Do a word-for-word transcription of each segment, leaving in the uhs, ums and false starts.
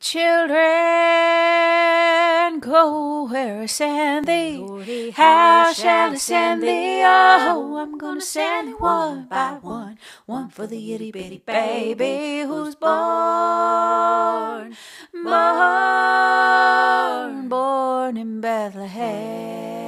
Children, go where I send thee. Lordy, how shall I send thee? Oh, I'm gonna send thee one by one. One for the itty bitty baby who's born, born, born in Bethlehem.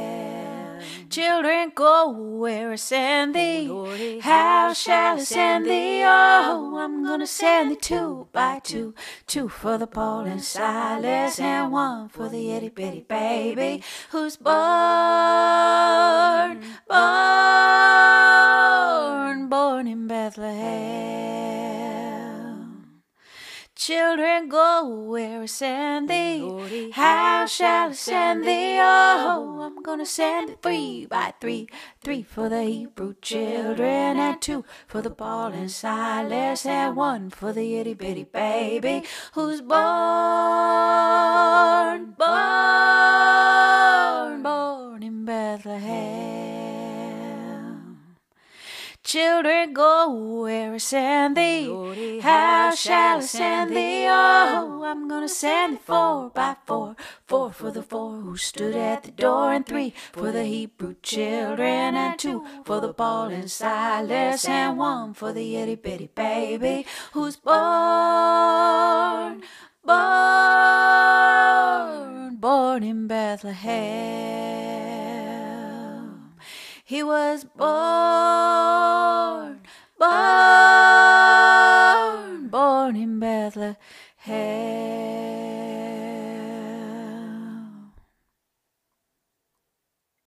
Children, go where I send thee. How shall I send thee? Oh, I'm gonna send thee two by two. Two for the Paul and Silas, and one for the itty bitty baby who's born, born, born in Bethlehem. Children, go where I send thee. How shall I send thee? Oh, I'm gonna send thee three by three. Three for the Hebrew children, and two for the Paul and Silas, and one for the itty bitty baby who's born, born, born in Bethlehem. Children, go where I send thee. How shall I send thee? Oh, I'm gonna send thee four by four. Four for the four who stood at the door, and three for the Hebrew children, and two for the Paul and Silas, and one for the itty bitty baby who's born, born, born in Bethlehem. He was born, born, born in Bethlehem.